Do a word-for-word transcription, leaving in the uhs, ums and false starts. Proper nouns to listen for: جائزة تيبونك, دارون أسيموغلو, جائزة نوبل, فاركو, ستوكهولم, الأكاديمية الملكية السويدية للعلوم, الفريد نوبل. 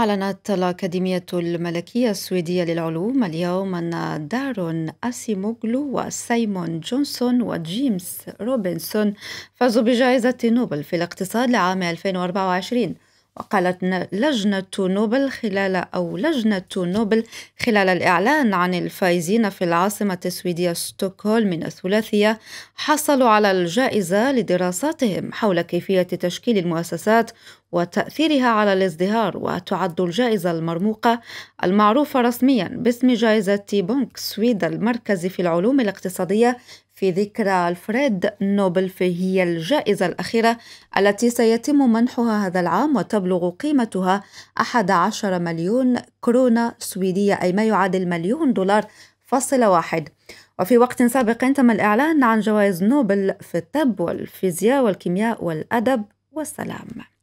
أعلنت الأكاديمية الملكية السويدية للعلوم اليوم أن دارون أسيموغلو وسيمون جونسون وجيمس روبنسون فازوا بجائزة نوبل في الاقتصاد لعام ألفين وأربعة وعشرين. وقالت لجنة نوبل خلال أو لجنة نوبل خلال الإعلان عن الفائزين في العاصمة السويدية ستوكهولم من الثلاثية، حصلوا على الجائزة لدراساتهم حول كيفية تشكيل المؤسسات وتأثيرها على الازدهار. وتعد الجائزة المرموقة المعروفة رسميا باسم جائزة تيبونك سويد المركزي في العلوم الاقتصادية في ذكرى الفريد نوبل، فهي الجائزة الأخيرة التي سيتم منحها هذا العام، وتبلغ قيمتها أحد عشر مليون كرونة سويدية، أي ما يعادل مليون دولار فاصل واحد. وفي وقت سابق تم الإعلان عن جوائز نوبل في الطب والفيزياء والكيمياء والأدب والسلام.